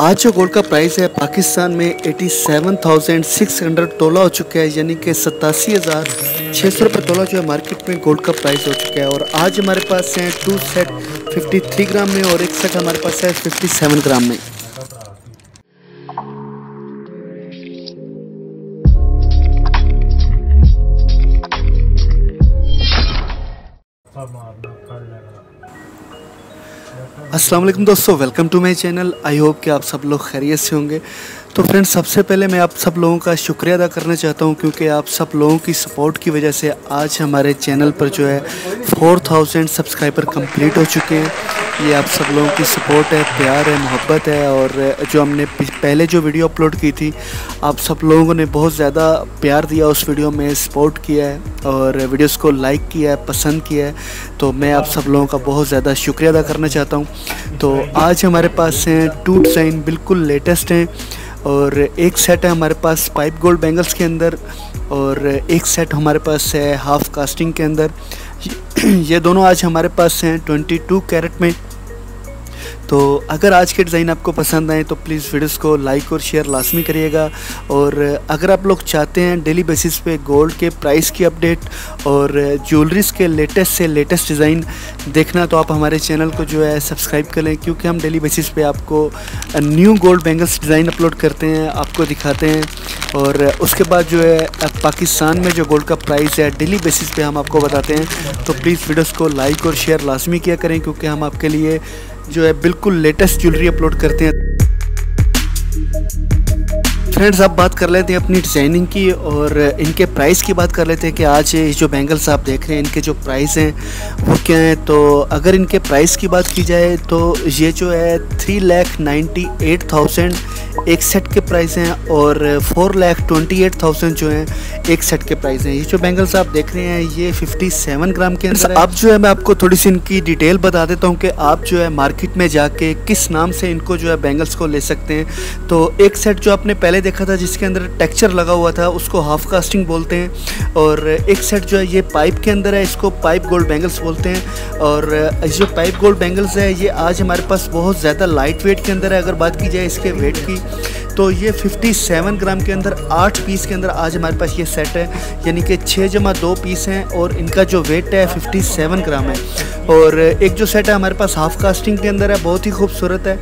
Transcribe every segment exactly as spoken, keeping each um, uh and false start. आज जो गोल्ड का प्राइस है पाकिस्तान में सत्तासी हज़ार छह सौ तोला हो चुका है, यानी कि सतासी हज़ार छः सौ रुपये तोला जो है मार्केट में गोल्ड का प्राइस हो चुका है। और आज हमारे पास है टू सेट तिरेपन ग्राम में और एक सेट हमारे पास है सत्तावन ग्राम में। अस्सलाम वालेकुम दोस्तों, welcome to my channel. I hope कि आप सब लोग खैरियत से होंगे। तो फ्रेंड्स, सबसे पहले मैं आप सब लोगों का शुक्रिया अदा करना चाहता हूं क्योंकि आप सब लोगों की सपोर्ट की वजह से आज हमारे चैनल पर जो है चार हज़ार सब्सक्राइबर कंप्लीट हो चुके हैं। ये आप सब लोगों की सपोर्ट है, प्यार है, मोहब्बत है। और जो हमने पहले जो वीडियो अपलोड की थी, आप सब लोगों ने बहुत ज़्यादा प्यार दिया, उस वीडियो में सपोर्ट किया है और वीडियोस को लाइक किया है, पसंद किया है। तो मैं आप सब लोगों का बहुत ज़्यादा शुक्रिया अदा करना चाहता हूँ। तो आज हमारे पास हैं टू डिज़ाइन, बिल्कुल लेटेस्ट हैं। और एक सेट है हमारे पास पाइप गोल्ड बैंगल्स के अंदर और एक सेट हमारे पास है हाफ़ कास्टिंग के अंदर। ये दोनों आज हमारे पास हैं बाईस कैरेट में। तो अगर आज के डिज़ाइन आपको पसंद आए तो प्लीज़ वीडियोस को लाइक और शेयर लाजमी करिएगा। और अगर आप लोग चाहते हैं डेली बेसिस पे गोल्ड के प्राइस की अपडेट और ज्वेलरीज़ के लेटेस्ट से लेटेस्ट डिज़ाइन देखना, तो आप हमारे चैनल को जो है सब्सक्राइब करें, क्योंकि हम डेली बेसिस पे आपको new gold bangles design upload करते हैं, आपको दिखाते हैं। और उसके बाद जो है पाकिस्तान में जो गोल्ड का प्राइस है डेली बेसिस पे हम आपको बताते हैं। तो प्लीज़ वीडियोस को लाइक और शेयर लाजमी किया करें, क्योंकि हम आपके लिए जो है बिल्कुल लेटेस्ट ज्वेलरी अपलोड करते हैं। फ्रेंड्स, अब बात कर लेते हैं अपनी डिज़ाइनिंग की और इनके प्राइस की बात कर लेते हैं कि आज जो बैंगल्स आप देख रहे हैं इनके जो प्राइस हैं वो क्या हैं। तो अगर इनके प्राइस की बात की जाए तो ये जो है three lakh ninety eight thousand एक सेट के प्राइस हैं और four lakh twenty eight thousand जो हैं एक सेट के प्राइस हैं। ये जो बैंगल्स आप देख रहे हैं ये फिफ्टी सेवन ग्राम के अंदर। अब जो है मैं आपको थोड़ी सी इनकी डिटेल बता देता हूँ कि आप जो है मार्केट में जाके किस नाम से इनको जो है बैंगल्स को ले सकते हैं। तो एक सेट जो आपने पहले देखा था जिसके अंदर टेक्सचर लगा हुआ था उसको हाफ कास्टिंग बोलते हैं। और एक सेट जो है ये पाइप के अंदर है, इसको पाइप गोल्ड बैंगल्स बोलते हैं। और जो पाइप गोल्ड बैंगल्स है ये आज हमारे पास बहुत ज़्यादा लाइट वेट के अंदर है। अगर बात की जाए इसके वेट की तो ये सत्तावन ग्राम के अंदर आठ पीस के अंदर आज हमारे पास ये सेट है, यानी कि छः जमा दो पीस हैं और इनका जो वेट है सत्तावन ग्राम है। और एक जो सेट है हमारे पास हाफ कास्टिंग के अंदर है, बहुत ही खूबसूरत है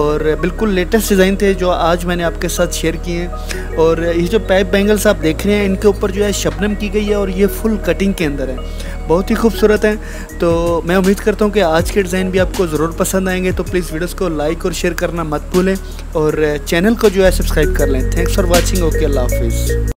और बिल्कुल लेटेस्ट डिज़ाइन थे जो आज मैंने आपके साथ शेयर किए हैं। और ये जो पाइप बैंगल्स आप देख रहे हैं इनके ऊपर जो है शबनम की गई है और ये फुल कटिंग के अंदर है, बहुत ही खूबसूरत है। तो मैं उम्मीद करता हूँ कि आज के डिज़ाइन भी आपको ज़रूर पसंद आएंगे। तो प्लीज़ वीडियोस को लाइक और शेयर करना मत भूलें और चैनल को जो है सब्सक्राइब कर लें। Thanks for watching. ओके, अल्लाह हाफिज़।